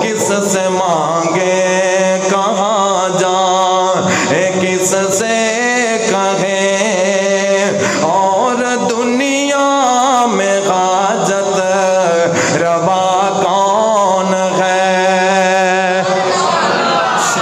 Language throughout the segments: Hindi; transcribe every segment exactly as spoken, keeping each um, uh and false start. किस से मांगे कहाँ जाए, किस से कहें और दुनिया में हाजत रवा कौन है।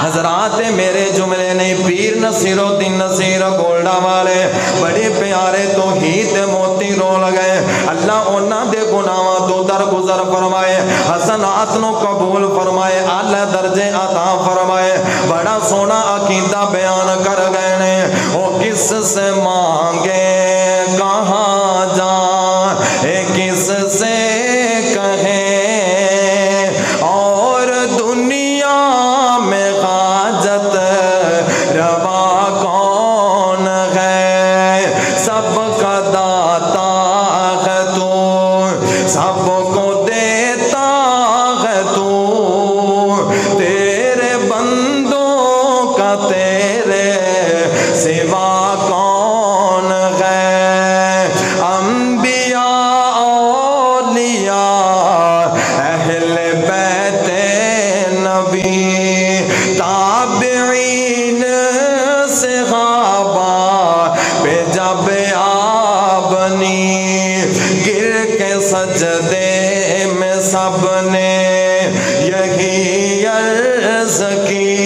हजरात मेरे जुमले ने पीर नसीर उद दिन नसीर गोल्डा वाले बड़े प्यारे तौहीद दे मोती रो लगे। अल्लाह उन्हां दे गुनाहां तो दरगुजर फरमाए, हसनात नु कबूल फरमाए, आला दर्जे अता फरमाए। बड़ा सोना अकीदा बयान कर गए ने, ओ किस से मांगे कहाँ जाए, किस से कहें और दुनिया में हाजत रवा कौन है। सब का दाता है तू, सबको देता है तू, तेरे बंदों का तेरे सिवा कौन है। अंबिया औलिया अहले बैते नबी ताबीन सहाबा पे जब आपनी गिर के सजदे में सबने यही अर्ज़ की।